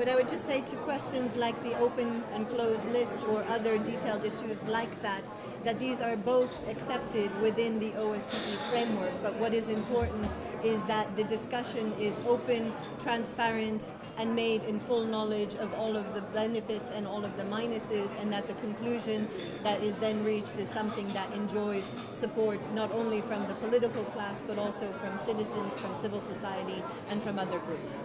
But I would just say to questions like the open and closed list or other detailed issues like that, that these are both accepted within the OSCE framework. But what is important is that the discussion is open, transparent, and made in full knowledge of all of the benefits and all of the minuses, and that the conclusion that is then reached is something that enjoys support not only from the political class, but also from citizens, from civil society, and from other groups.